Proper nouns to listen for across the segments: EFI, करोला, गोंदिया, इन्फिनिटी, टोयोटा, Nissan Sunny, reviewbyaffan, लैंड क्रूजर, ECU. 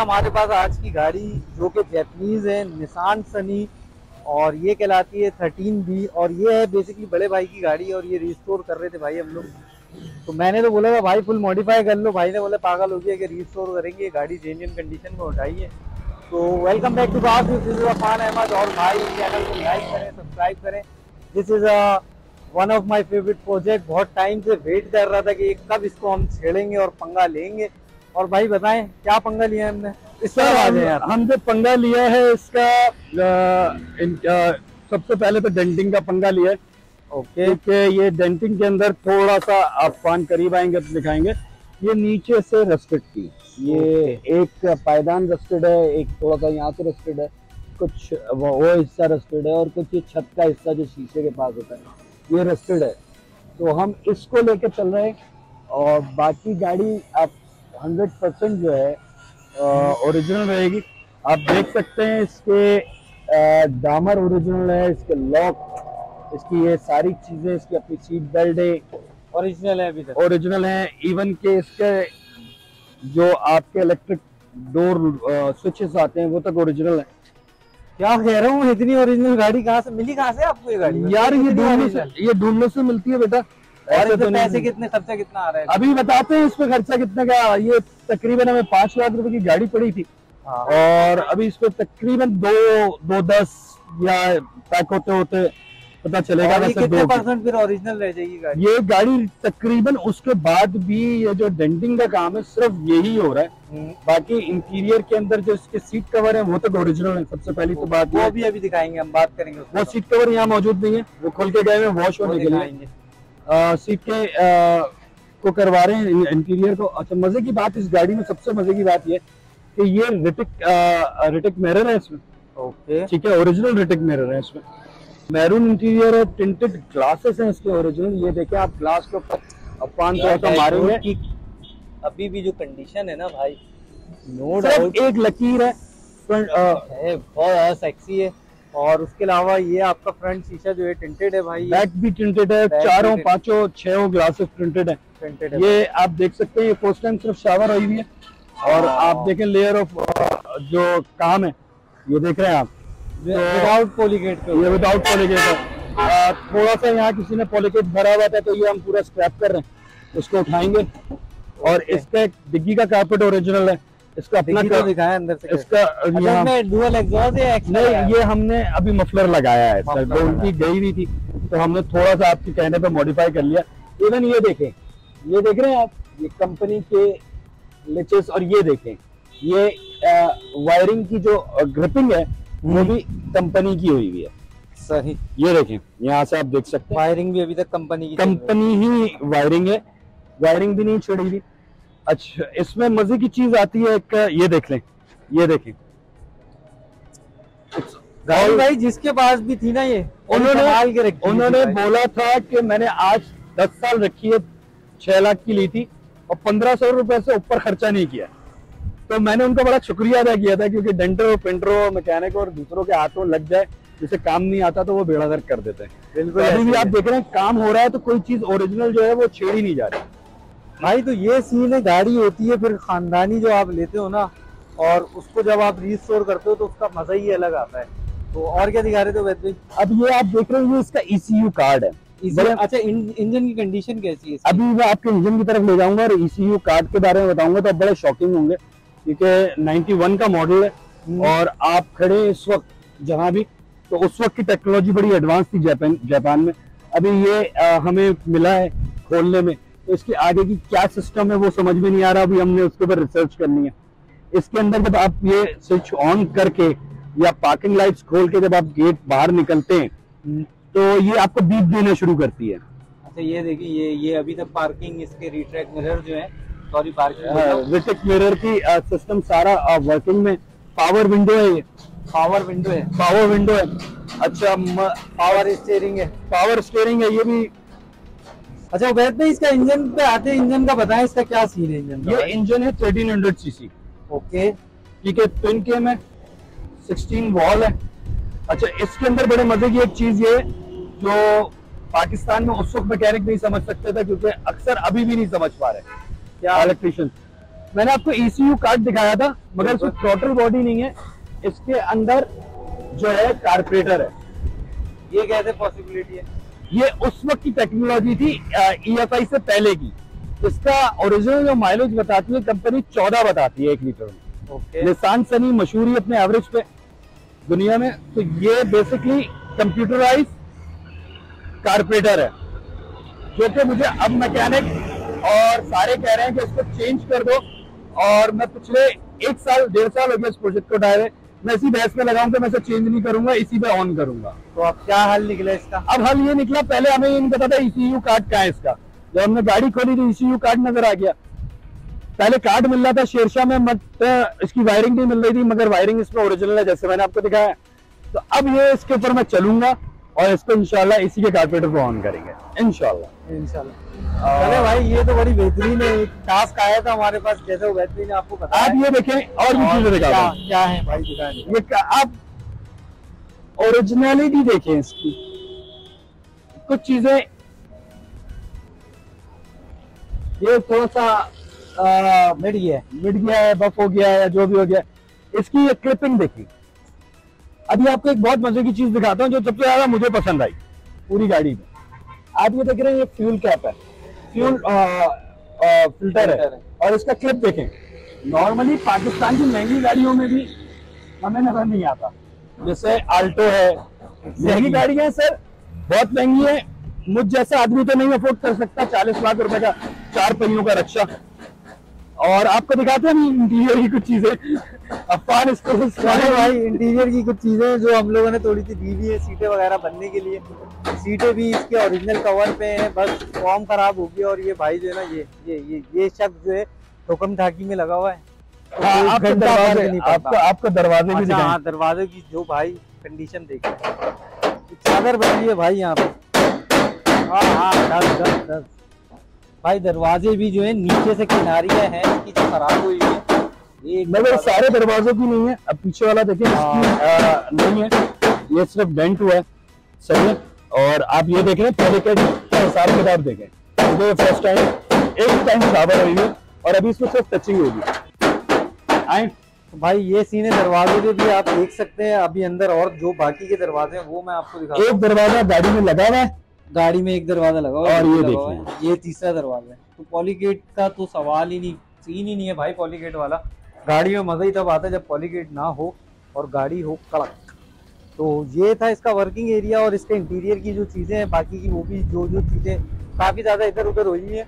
हमारे पास आज की गाड़ी जो कि जैपनीज है, निसान सनी, और ये कहलाती है 13B, और ये है बेसिकली बड़े भाई की गाड़ी और ये रिस्टोर कर रहे थे भाई हम लोग। तो मैंने तो बोला था भाई फुल मॉडिफाई कर लो, भाई ने बोला पागल हो गया कि रिस्टोर करेंगे, गाड़ी जेन्युइन कंडीशन में उठाइए। तो welcome back to car reviews by Afan Ahmad, और भाई चैनल को लाइक करें, सब्सक्राइब करें। This is one of my favourite project, बहुत टाइम से वेट कर रहा था कि कब इसको हम छेड़ेंगे और पंगा लेंगे। और भाई बताएं क्या पंगा लिया हमने इसका? हमने पंगा लिया है इसका सबसे पहले तो डेंटिंग का पंगा लिया है। ओके, कि ये डेंटिंग के अंदर थोड़ा सा अफान करीब आएंगे तो दिखाएंगे, ये नीचे से रस्टेड थी, ये एक पायदान रस्टेड है, एक थोड़ा सा यहाँ से रस्टेड है, कुछ वो हिस्सा रस्टेड है, और कुछ ये छत का हिस्सा जो शीशे के पास होता है ये रस्टेड है। तो हम इसको लेके चल रहे हैं, और बाकी गाड़ी आप 100% जो है ओरिजिनल रहेगी। आप देख सकते हैं इसके डामर ओरिजिनल है, इसके लॉक, इसकी ये सारी चीज़ें, इसकी अपनी सीट बेल्ट है ओरिजिनल है, अभी तक ओरिजिनल है। इवन के इसके जो आपके इलेक्ट्रिक डोर स्विचेस आते हैं वो तक ओरिजिनल है। क्या कह रहा हूँ, इतनी ओरिजिनल गाड़ी कहाँ से मिली, कहाँ से आपको ये गाड़ी? यार ये ढूंढने से मिलती है बेटा। और तो पैसे कितने, खर्चा कितना आ रहा है अभी बताते हैं, इस पे खर्चा कितना गया। ये तकरीबन हमें 5 लाख रुपए की गाड़ी पड़ी थी, और अभी इस पे तकरीबन 2-2.10 या पैक होते होते पता चलेगा। ये कितने परसेंट फिर ओरिजिनल रह जाएगी गाड़ी? ये गाड़ी तकरीबन उसके बाद भी ये जो डेंटिंग का काम है सिर्फ यही हो रहा है, बाकी इंटीरियर के अंदर जो इसके सीट कवर है वो तक ओरिजिनल है। सबसे पहली तो बात वो भी अभी दिखाएंगे, हम बात करेंगे। वो सीट कवर यहाँ मौजूद नहीं है, वो खोल के गए हैं, वॉश होने के लिए सीट के को करवा रहे हैं इंटीरियर को। अच्छा, मजे की बात इस गाड़ी में, सबसे मजे की बात ये कि ये रिटिक मिरर है इसमें। ओके, ठीक है, ओरिजिनल रिटिक मिरर है इसमें, मैरून इंटीरियर है, टिंटेड ग्लासेस हैं इसके ओरिजिनल। ये देखिए आप, ग्लास के ऊपर अफान थोड़ा सा मारे हुए हैं। अभी भी जो कंडीशन है ना भाई, नो डाउट एक लकीर है, बहुत सेक्सी है। और उसके अलावा ये आपका फ्रंट शीशा जो है टिंटेड है भाई, बैक भी टिंटेड है, चारों पांचों छह ग्लासेस टिंटेड है। ये आप देख सकते हैं, ये फर्स्ट टाइम सिर्फ शावर हुई है। और आप देखें लेयर ऑफ जो काम है ये देख रहे हैं आप, विदाउट पॉलीकेट, ये विदाउट पॉलीकेट है। थोड़ा सा यहाँ किसी ने पॉलीकेट भरा हुआ था तो ये हम पूरा स्क्रैप कर रहे हैं, उसको उठाएंगे। और इसका डिग्गी का कारपेट ओरिजिनल है, इसका अपना तो दिखाया अंदर से, इसका डुअल एग्जॉस्ट है नहीं, ये हमने अभी मफलर लगाया है, उनकी गई हुई थी तो हमने थोड़ा सा आपके कहने पे मॉडिफाई कर लिया। इवन ये देखें, ये देख रहे हैं आप, ये कंपनी के लेचेस, और ये देखें ये वायरिंग की जो ग्रिपिंग है वो भी कंपनी की हुई हुई है। सही, ये देखें यहाँ से आप देख सकते हैं, वायरिंग भी अभी तक कंपनी की, कंपनी ही वायरिंग है, वायरिंग भी नहीं छिड़ी हुई। अच्छा, इसमें मजे की चीज आती है एक, ये देख लें, ये देखें राहुल भाई, जिसके पास भी थी ना ये, उन्होंने बोला था कि मैंने आज 10 साल रखी है, 6 लाख की ली थी और 1500 रुपए से ऊपर खर्चा नहीं किया। तो मैंने उनका बड़ा शुक्रिया अदा किया था, क्योंकि डेंटरों, पेंटरों, मैकेनिक और दूसरों के हाथों लग जाए जिसे काम नहीं आता तो वो बेड़ा गर्क कर देते हैं। बिल्कुल, अभी भी आप देख रहे हैं काम हो रहा है, तो कोई चीज ओरिजिनल जो है वो छेड़ी नहीं जा रही भाई। तो ये सीन है, गाड़ी होती है फिर खानदानी जो आप लेते हो ना, और उसको जब आप रिस्टोर करते हो तो उसका मजा ही अलग आता है। तो और क्या दिखा रहे थे वैसे? अब ये आप देख रहे हो, ये इसका ECU कार्ड है। अच्छा, इंजन की कंडीशन कैसी है? अभी मैं आपके इंजन की तरफ ले जाऊंगा और ECU कार्ड के बारे में बताऊंगा, तो आप बड़े शॉकिंग होंगे, क्योंकि 91 का मॉडल है। और आप खड़े इस वक्त जहाँ भी, तो उस वक्त की टेक्नोलॉजी बड़ी एडवांस थी जापान में। अभी ये हमें मिला है खोलने में, इसके आगे की क्या सिस्टम है वो समझ में नहीं आ रहा, अभी हमने उसके ऊपर रिसर्च करनी है। इसके अंदर जब आप ये स्विच ऑन करके या पार्किंग लाइट्स खोल के जब आप गेट बाहर निकलते हैं तो ये आपको बीप देना शुरू करती है। अच्छा, ये देखिए, ये अभी तक पार्किंग, इसके रिट्रैक्ट मिरर जो है, सॉरी पार्किंग रिट्रैक्ट मिरर की सिस्टम सारा वर्किंग में। पावर विंडो है, ये पावर विंडो है, पावर विंडो है। अच्छा, पावर स्टीयरिंग है, पावर स्टीयरिंग है ये भी। अच्छा वैद भाई, इसका इंजन पे आते हैं, इंजन का बताएं, इसका क्या सीन है इंजन का? ये इंजन है 1300 सीसी। ओके, ठीक है, ट्विन केम है, 16 वॉल है। अच्छा, इसके अंदर बड़े मजे की एक चीज ये, जो पाकिस्तान में उस वक्त मैकेनिक नहीं समझ सकते थे, क्योंकि अक्सर अभी भी नहीं समझ पा रहे क्या इलेक्ट्रिशियन, मैंने आपको ECU कार्ड दिखाया था, मगर इसमें थ्रॉटल बॉडी नहीं है, इसके अंदर जो है कार्बोरेटर है। ये कैसे पॉसिबिलिटी है? ये उस वक्त की टेक्नोलॉजी थी EFI से पहले की। इसका ओरिजिनल जो माइलेज बताती है कंपनी 14 बताती है 1 लीटर में। निसान सनी मशहूर ही अपने एवरेज पे दुनिया में। तो ये बेसिकली कंप्यूटराइज कार्बोरेटर है, जो कि मुझे अब मैकेनिक और सारे कह रहे हैं कि इसको चेंज कर दो। और मैं पिछले 1 साल 1.5 साल हो गया इस प्रोजेक्ट को उठाए हुए, मैं इसी बहस में लगाऊंगा, मैं इसे चेंज नहीं करूंगा, इसी पे ऑन करूंगा। तो अब क्या हल निकला इसका? अब हल ये निकला, पहले हमें ये नहीं पता था ECU कार्ड क्या है इसका। जब हमने गाड़ी खोली तो ECU कार्ड नजर आ गया। पहले कार्ड मिल रहा था शेरशाह में, मत इसकी वायरिंग नहीं मिल रही थी, मगर वायरिंग इसमें ओरिजिनल है जैसे मैंने आपको दिखाया। तो अब ये इसके ऊपर मैं चलूंगा और इसको इंशाल्लाह इसी के कार्पेटर को ऑन करेंगे इंशाल्लाह। अरे भाई ये तो बड़ी बेहतरीन है, टास्क आया था हमारे पास, जैसे वो बेहतरीन आपको बताया। आप ये देखें और भी चीजें दिखाएं, क्या है भाई दिखाएं। ये आप ओरिजिनलिटी देखें इसकी, कुछ चीजें ये थोड़ा सा मिट गया है, बफ हो गया है, जो भी हो गया। इसकी ये क्लिपिंग देखिए। अभी आपको एक बहुत मजे की चीज दिखाता हूँ जो सबसे ज्यादा मुझे पसंद आई पूरी गाड़ी में। आप ये देख रहे हैं ये फ्यूल कैप है, फ्यूल फिल्टर है। और इसका क्लिप देखें। नॉर्मली पाकिस्तान की महंगी गाड़ियों में भी हमें नजर नहीं आता, जैसे आल्टो है, महंगी गाड़ियां हैं सर, बहुत महंगी है। मुझ जैसा आदमी तो नहीं अफोर्ड कर सकता 40 लाख रुपए का 4 पहियों का रक्षा। और आपको दिखाते हैं इंटीरियर की कुछ चीजें। अफान इसको भाई इंटीरियर की कुछ चीजें जो हम लोगों ने थोड़ी सी दी है, सीटें वगैरह बनने के लिए। सीटें भी इसके ओरिजिनल कवर पे हैं, बस फॉर्म खराब हो गया। और ये भाई जो है ना ये शब्द जो है ठोकम ठाकी में लगा हुआ है। आपको दरवाजे भी, हाँ दरवाजे की जो भाई कंडीशन देखे, चादर बनी है भाई यहाँ पे। हाँ भाई दरवाजे भी जो है नीचे से किनारियां हैं इसकी जो खराब हुई है, मगर सारे दरवाजों की नहीं है। अब पीछे वाला देखिए नहीं है, ये सिर्फ डेंट हुआ है सही है। और आप ये देख रहे हैं पहले का हिसाब किताब देखें, मुझे फर्स्ट टाइम एक टाइम खराबर हुई है और अभी इसमें सिर्फ टचिंग होगी। आए भाई ये सीने दरवाजे पे भी आप देख सकते हैं अभी अंदर। और जो बाकी के दरवाजे हैं वो मैं आपको दिखा, एक दरवाजा गाड़ी में लगा हुआ है, गाड़ी में एक दरवाजा लगा हुआ है, और ये तीसरा दरवाजा है। तो पॉलीगेट का तो सवाल ही नहीं, सीन ही नहीं है भाई। पॉलीगेट वाला गाड़ी में मजा ही तब आता है जब पॉलीगेट ना हो और गाड़ी हो कड़क। तो ये था इसका वर्किंग एरिया और इसके इंटीरियर की जो चीजें हैं बाकी की, वो भी जो चीजें काफी ज्यादा इधर उधर हुई है।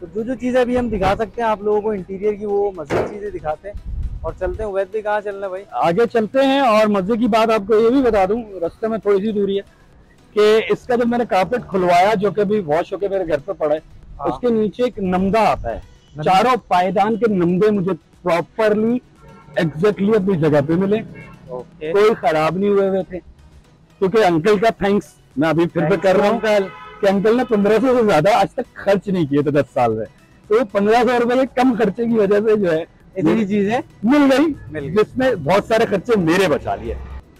तो जो चीजें अभी हम दिखा सकते हैं आप लोगों को इंटीरियर की, वो मजे चीजें दिखाते हैं और चलते हैं। वैसे भी कहाँ चलना है भाई? आगे चलते हैं। और मजे की बात आपको ये भी बता दूं, रास्ते में थोड़ी सी दूरी है, कि इसका जब मैंने कार्पेट खुलवाया जो कि अभी वॉश होके मेरे घर पे पड़ा है, उसके नीचे एक नमदा आता है। चारों पायदान के नमदे मुझे प्रॉपरली एग्जैक्टली अपनी जगह पे मिले, कोई खराब नहीं हुए हुए थे। क्योंकि अंकल का थैंक्स मैं अभी फिर से कर रहा हूँ कि अंकल ने 1500 से ज्यादा आज तक खर्च नहीं किए थे 10 साल में। तो 1500 रुपए कम खर्चे की वजह से जो है इतनी चीजें मिल गई, जिसमें बहुत सारे खर्चे मेरे बचा लिए।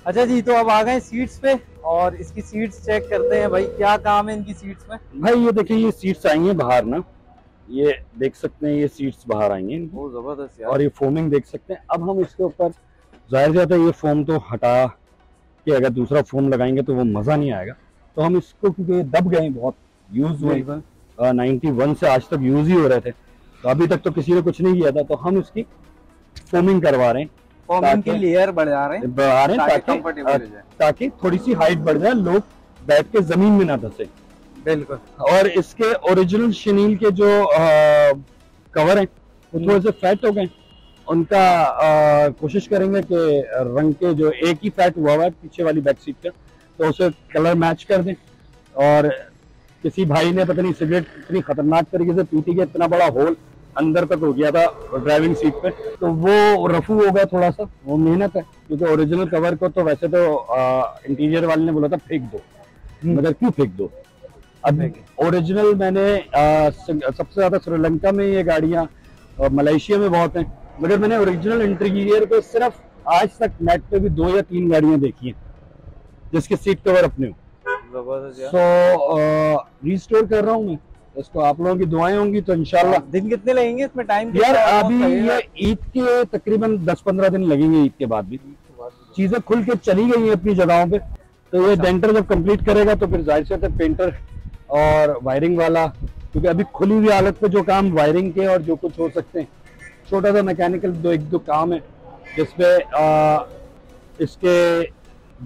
अच्छा जी, तो अब आ गए सीट्स पे और इसकी सीट्स चेक करते हैं भाई, क्या काम है इनकी सीट्स में। भाई ये देखिए ये सीट्स आई हैं बाहर ना, ये देख सकते हैं, ये सीट्स बाहर आई हैं, बहुत जबरदस्त यार। और ये फोमिंग देख सकते हैं। अब हम इसके ऊपर जाहिर जाता है ये फोम तो हटा के अगर दूसरा फोम लगाएंगे तो वो मजा नहीं आएगा। तो हम इसको, क्योंकि दब गए, बहुत यूज हुए 91 से आज तक यूज ही हो रहे थे, तो अभी तक तो किसी ने कुछ नहीं किया था, तो हम इसकी फोमिंग करवा रहे हैं। फोमिंग की लेयर बढ़ा रहे हैं ताकि थोड़ी सी हाइट बढ़ जाए, लोग बैठ के जमीन में ना धसे। बिल्कुल। और इसके ओरिजिनल शनील के जो कवर हैं वो थोड़े से फैट हो गए, उनका कोशिश करेंगे कि रंग के जो एक ही फैट हुआ हुआ है पीछे वाली बैक सीट का, तो उसे कलर मैच कर दें। और किसी भाई ने पता नहीं सिगरेट इतनी खतरनाक तरीके से पीती कि इतना बड़ा होल अंदर तक हो गया था ड्राइविंग सीट पे, तो वो रफू हो गया थोड़ा सा, वो मेहनत है। क्योंकि ओरिजिनल कवर को तो वैसे तो इंटीरियर वाले ने बोला था फेंक दो, मगर क्यों फेंक दो? अब ओरिजिनल मैंने सबसे ज्यादा श्रीलंका में ये गाड़ियाँ, मलेशिया में बहुत हैं, मगर मैंने ओरिजिनल इंटीरियर को सिर्फ आज तक नेट पे भी 2 या 3 गाड़ियाँ देखी है जिसके सीट कवर अपने हो। तो रिस्टोर कर रहा हूँ मैं इसको आप लोगों की दुआएं होंगी तो इंशाल्लाह। दिन कितने लगेंगे इसमें टाइम यार? अभी ये ईद के तकरीबन 10-15 दिन लगेंगे। ईद के बाद भी चीजें खुल के चली गई हैं अपनी जगहों पे, तो ये डेंटर जब कंप्लीट करेगा तो फिर जाहिर से पेंटर और वायरिंग वाला, क्योंकि अभी खुली हुई हालत पे जो काम वायरिंग के और जो कुछ हो सकते हैं, छोटा सा मैकेनिकल एक दो काम है जिसपे इसके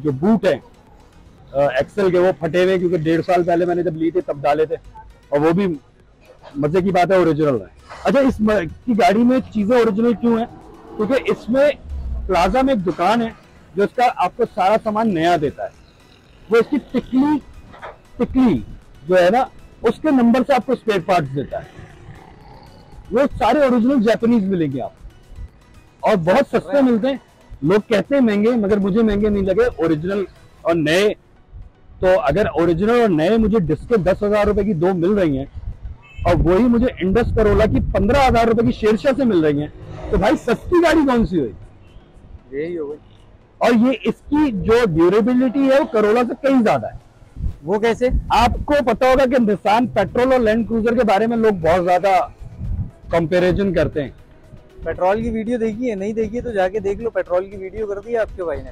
जो बूट है एक्सेल के वो फटे हुए, क्योंकि 1.5 साल पहले मैंने जब ली थे तब डाले थे, और वो भी मजे की बात है ओरिजिनल है। अच्छा, इस की गाड़ी में चीजें ओरिजिनल क्यों है? क्योंकि इसमें प्लाजा में एक दुकान है जो इसका आपको सारा सामान नया देता है। वो इसकी टिकली जो है ना, उसके नंबर से आपको स्पेयर पार्ट्स देता है। वो सारे ओरिजिनल जापानीज मिलेंगे आपको, और बहुत सस्ते मिलते हैं। लोग कहते हैं महंगे, मगर मुझे महंगे नहीं लगे, ओरिजिनल और नए। तो अगर ओरिजिनल और नए मुझे डिस्के 10,000 रुपए की दो मिल रही हैं, और वही मुझे इंडस करोला की 15,000 रुपए की शेरशाह से मिल रही हैं, तो भाई सस्ती गाड़ी कौन सी होगी? यही होगी। और ये इसकी जो ड्यूरेबिलिटी है वो करोला से कहीं ज्यादा है। वो कैसे? आपको पता होगा कि निसान पेट्रोल और लैंड क्रूजर के बारे में लोग बहुत ज्यादा कंपेरिजन करते हैं। पेट्रोल की वीडियो देखी है? नहीं देखी तो जाके देख लो, पेट्रोल की वीडियो कर दी है आपके भाई ने।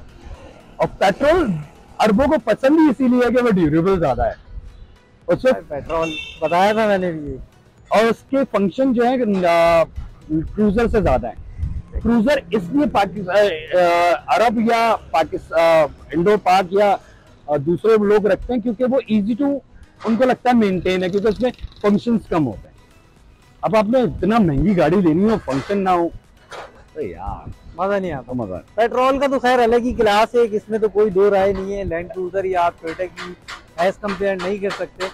और पेट्रोल अरबों को पसंद ही इसीलिए है कि वो ड्यूरेबल ज्यादा है। उसमें पेट्रोल बताया था मैंने भी, और उसके फंक्शन जो है क्रूजर से ज्यादा है। क्रूजर इसलिए अरब या इंडो पाक या दूसरे लोग रखते हैं क्योंकि वो इजी टू उनको लगता है मेंटेन है, क्योंकि उसमें फंक्शंस कम होते हैं। अब आपने इतना महंगी गाड़ी लेनी हो, फंक्शन ना हो तो यार मजा नहीं आता। मजा पेट्रोल का तो खैर अलग ही क्लास है, इसमें तो कोई दो राय नहीं है। लैंड क्रूजर या आप टोयोटा की एस कंपेयर नहीं कर सकते।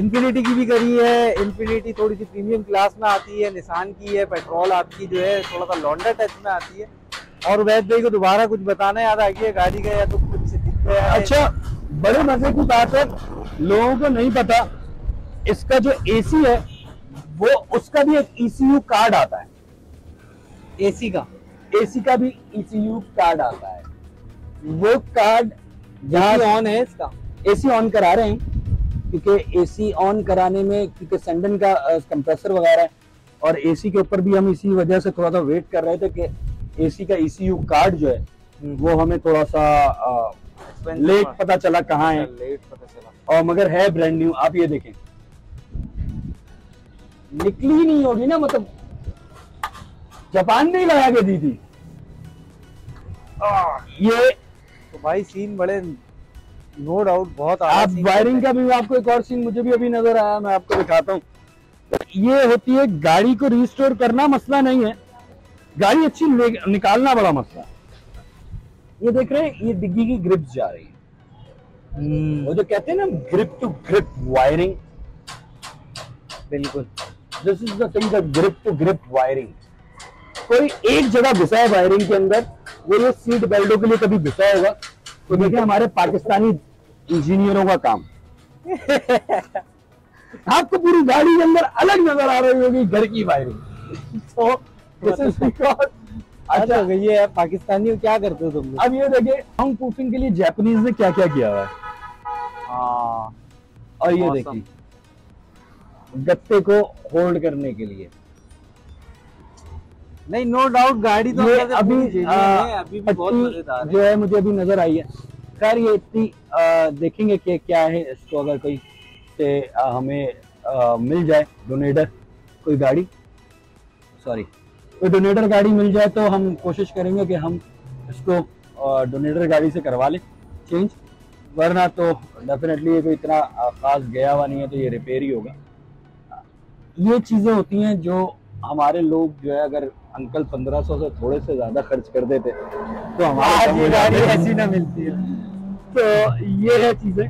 इन्फिनिटी की भी करी है, इन्फिनिटी थोड़ी सी प्रीमियम क्लास में आती है, निसान की है। पेट्रोल आपकी जो है थोड़ा सा लॉन्डर टच में आती है। और वैद भाई को दोबारा कुछ बताना याद आ गया गाड़ी का या तो कुछ दिख रहा है? अच्छा, बड़े मजे की बात है, लोगों को नहीं पता इसका जो AC है वो उसका भी एक ECU कार्ड आता है। AC का भी ECU कार्ड आता है। वो कार्ड जहाँ ऑन है इसका, AC ऑन करा रहे हैं, क्योंकि AC ऑन कराने में क्योंकि सेंडन का कंप्रेसर वगैरह है, और AC के ऊपर भी हम इसी वजह से थोड़ा सा वेट कर रहे थे कि AC का ECU कार्ड जो है वो हमें थोड़ा सा लेट पता चला कहाँ है, लेट पता चला। और मगर है ब्रांड न्यू। आप ये देखें, निकली ही नहीं होगी ना, मतलब जापान में ही लगा के दी थी ये। तो भाई सीन बड़े नो डाउट बहुत आप वायरिंग का भी आपको एक और सीन मुझे भी अभी नजर आया, मैं आपको दिखाता हूँ। तो ये होती है गाड़ी को रिस्टोर करना मसला नहीं है, गाड़ी अच्छी निकालना बड़ा मसला। ये देख रहे हैं, ये डिग्गी की ग्रिप जा रही है। वो जो कहते हैं ना ग्रिप टू ग्रिप वायरिंग, बिल्कुल this is the thing, grip to grip wiring. कोई एक जगह घुसा है वायरिंग के अंदर, वो ये सीट बेल्टों के लिए कभी घुसा होगा तो देखिए हमारे पाकिस्तानी इंजीनियरों का काम। आपको पूरी गाड़ी के अंदर अलग नजर आ रही होगी घर की वायरिंग। तो अच्छा ये है पाकिस्तानियों क्या करते हो तुम? अब ये देखिए साउंड प्रूफिंग के लिए जापानीज ने क्या क्या किया हुआ है। और ये देखिए गत्ते को होल्ड करने के लिए। नहीं नो डाउट गाड़ी तो अभी भी बहुत मजेदार है जो है, मुझे अभी नजर आई है। खैर ये इतनी देखेंगे कि क्या है इसको, अगर कोई से हमें मिल जाए डोनेटर कोई गाड़ी, सॉरी कोई डोनेटर गाड़ी मिल जाए तो हम कोशिश करेंगे कि हम इसको डोनेटर गाड़ी से करवा लें चेंज, वरना तो डेफिनेटली ये कोई इतना खास गया हुआ नहीं है तो ये रिपेयर ही होगा। ये चीज़ें होती हैं जो हमारे लोग जो है, अगर अंकल 1500 से थोड़े से ज्यादा खर्च कर देते तो हमारी गाड़ी ऐसी ना मिलती है। तो ये है चीजें।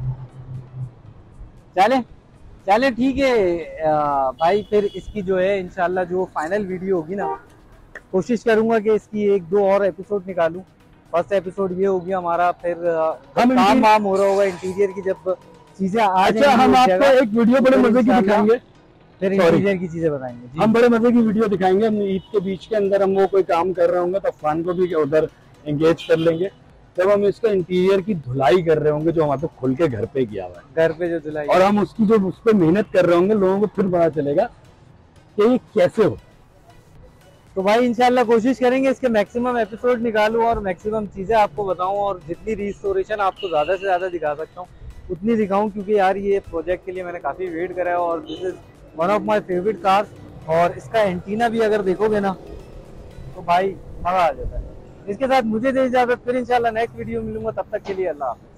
चले ठीक है भाई, फिर इसकी जो है इंशाल्लाह जो फाइनल वीडियो होगी ना, कोशिश करूंगा कि इसकी 1-2 और एपिसोड निकालूं। फर्स्ट एपिसोड ये होगी हमारा, फिर काम हो रहा होगा इंटीरियर की जब चीजें आ जाएंगी। हम आपको एक वीडियो बड़े मजे की दिखाएंगे, इंटीरियर की चीजें बताएंगे जी। हम बड़े मजे की वीडियो दिखाएंगे। हम ईद के बीच के अंदर हम वो कोई काम कर रहे होंगे तो अफान को भी उधर एंगेज कर लेंगे, जब हम इसका इंटीरियर की धुलाई कर रहे होंगे, जो हमारे तो खुल के घर पे गया हुआ है, घर पे जो धुलाई, और हम उसकी जो उस पर मेहनत कर रहे होंगे, लोगों को फिर पता चलेगा कि ये कैसे हो। तो भाई इंशाल्लाह कोशिश करेंगे इसके मैक्सिमम एपिसोड निकालूं और मैक्सिमम चीजें आपको बताऊं, और जितनी रिस्टोरेशन आपको ज्यादा से ज्यादा दिखा सकता हूँ उतनी दिखाऊं, क्योंकि यार ये प्रोजेक्ट के लिए मैंने काफी वेट करा है और this is one of my favourite cars. और इसका एंटीना भी अगर देखोगे ना तो भाई मजा आ जाता है। इसके साथ मुझे दे इजाजत, फिर इंशाल्लाह नेक्स्ट वीडियो मिलूंगा, तब तक के लिए अल्लाह हाफिज़।